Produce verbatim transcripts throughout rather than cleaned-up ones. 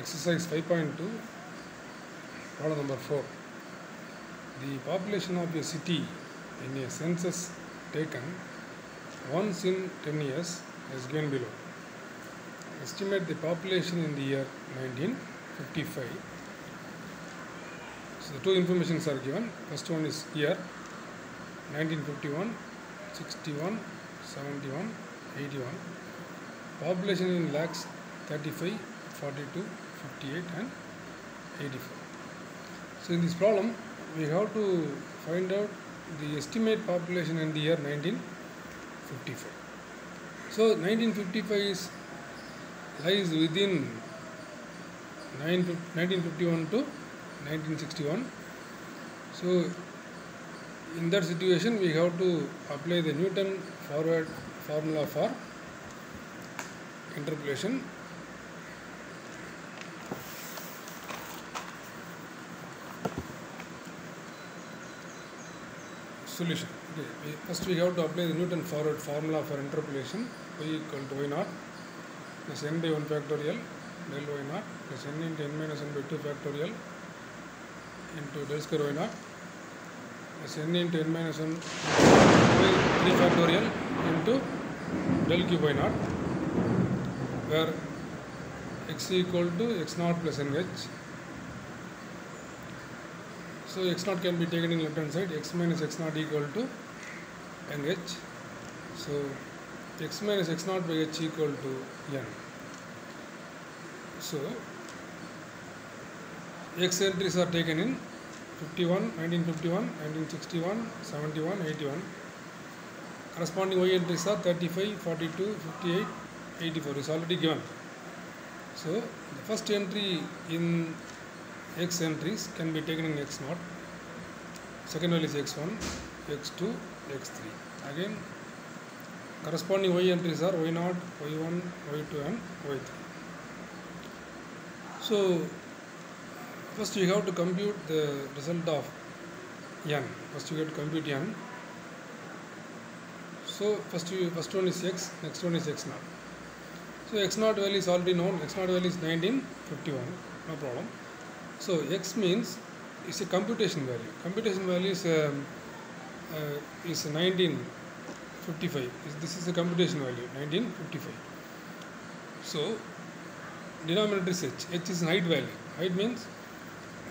Exercise five point two, problem number four. The population of a city in a census taken once in ten years is given below. Estimate the population in the year nineteen fifty-five. So the two informations are given. First one is year nineteen fifty-one, sixty-one, seventy-one, eighty-one. Population in lakhs thirty-five, forty-two, fifty-eight and eighty-four. So in this problem we have to find out the estimate population in the year nineteen fifty-five. So nineteen fifty-five is lies within nineteen fifty-one to nineteen sixty-one. So in that situation we have to apply the Newton forward formula for interpolation. Solution. Okay. First we have to apply the Newton forward formula for interpolation. Y equal to y naught plus n by one factorial del y naught plus n into n minus one by two factorial into del square y naught plus n into n minus one by three factorial into del cube y naught, where x equal to x naught plus n h. So x naught can be taken in left hand side, x minus x naught equal to n h. So x minus x naught by h equal to n. So x entries are taken in fifty-one, nineteen fifty-one, nineteen sixty-one, seventy-one, eighty-one. Corresponding y entries are thirty-five, forty-two, fifty-eight, eighty-four is already given. So the first entry in x entries can be taken in x zero, second value is x one, x two, x three. Again, corresponding y entries are y zero, y one, y two and y three. So first we have to compute the result of n. First we have to compute n. So first, we, first one is x, next one is x zero. So x zero value is already known, x zero value is nineteen fifty-one, no problem. So x means it's a computation value. Computation value is um, uh, is nineteen fifty-five. This is a computation value nineteen fifty-five. So denominator is h. H is height value. Height means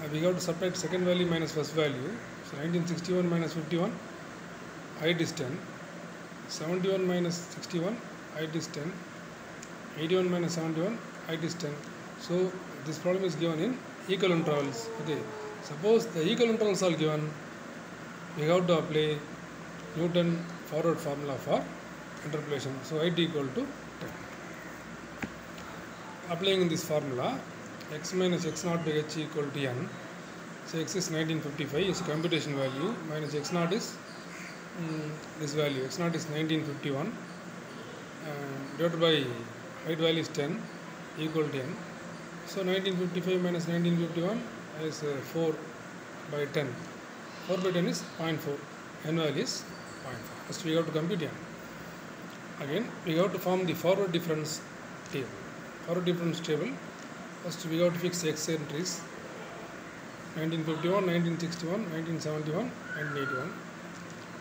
uh, we have to subtract second value minus first value. So nineteen sixty-one minus fifty-one, height is ten. seventy-one minus sixty-one, height is ten. eighty-one minus seventy-one, height is ten. So this problem is given in equal intervals. Okay, suppose the equal intervals are given, we have to apply Newton forward formula for interpolation. So it equal to ten. Applying in this formula, x minus x naught by h equal to n. So x is nineteen fifty-five, is computation value, minus x naught is um, this value, x naught is nineteen fifty-one, uh, divided by height value is ten, equal to n. So nineteen fifty-five minus nineteen fifty-one is uh, four by ten. four by ten is zero point four. N value is zero point four. First we have to compute n. Again we have to form the forward difference table. Forward difference table. First we have to fix x entries. nineteen fifty-one, nineteen sixty-one, nineteen seventy-one, nineteen eighty-one.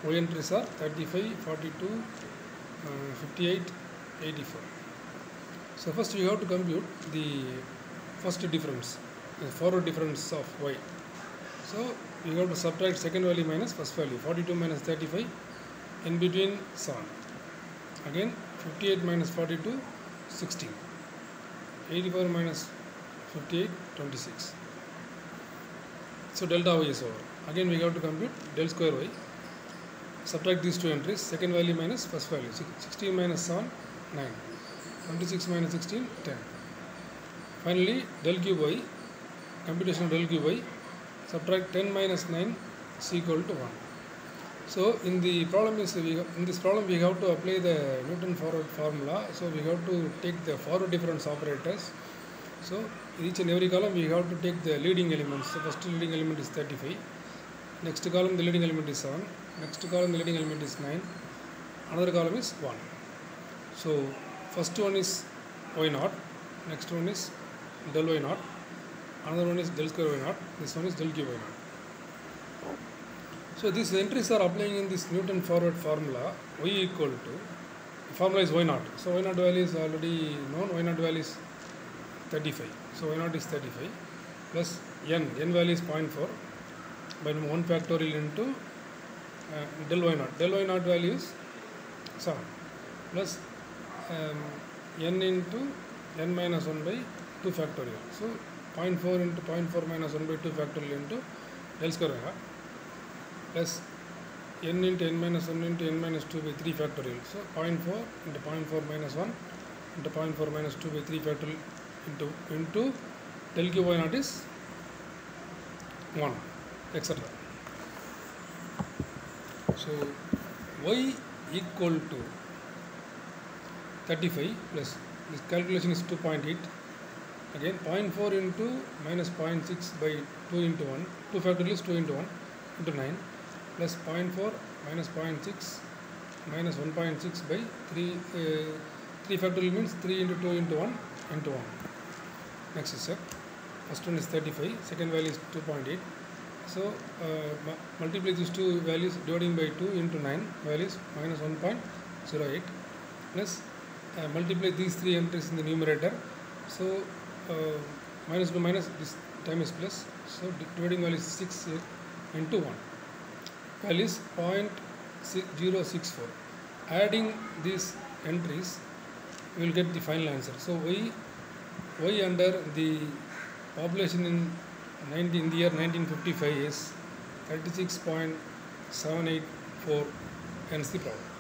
Y entries are thirty-five, forty-two, uh, fifty-eight, eighty-four. So first we have to compute the first difference, the forward difference of y. So we have to subtract second value minus first value, forty-two minus thirty-five, in between seven. Again fifty-eight minus forty-two, sixteen. eighty-four minus fifty-eight, twenty-six. So delta y is over. Again we have to compute del square y. Subtract these two entries, second value minus first value, sixteen minus seven, nine. twenty-six minus sixteen, ten. Finally, del cube y, computation of del cube y, subtract ten minus nine is equal to one. So in the problem is we, in this problem we have to apply the Newton forward formula. So we have to take the forward difference operators. So in each and every column we have to take the leading elements. So first leading element is thirty-five. Next column the leading element is seven. Next column the leading element is nine. Another column is one. So first one is y naught, next one is del y naught, another one is del square y naught, this one is del cube y naught. So these entries are applying in this Newton forward formula, y equal to, the formula is y naught, so y naught value is already known, y naught value is thirty-five, so y naught is thirty-five, plus n, n value is zero point four, by one factorial into uh, del y naught, del y naught value is seven, plus um, n into n minus one by two factorial, so zero point four into zero point four minus one by two factorial into del square y naught plus n into n minus one into n minus two by three factorial, so zero point four into zero point four minus one into zero point four minus two by three factorial into into del cube y naught is one, etc. So y equal to thirty-five plus this calculation is two point eight, again zero point four into minus zero point six by two into one, two factorial is two into one into nine, plus zero point four minus zero point six minus one point six by three, uh, three factorial means three into two into one into one. Next is set, first one is thirty-five, second value is two point eight, so uh, multiply these two values dividing by two into nine, value is minus one point zero eight, plus Uh, multiply these three entries in the numerator, so uh, minus by minus this time is plus, so dividing value is six into one, value is zero point zero six four. Adding these entries we will get the final answer. So y y under the population in nineteen in the year nineteen fifty-five is thirty-six point seven eight four, hence the problem.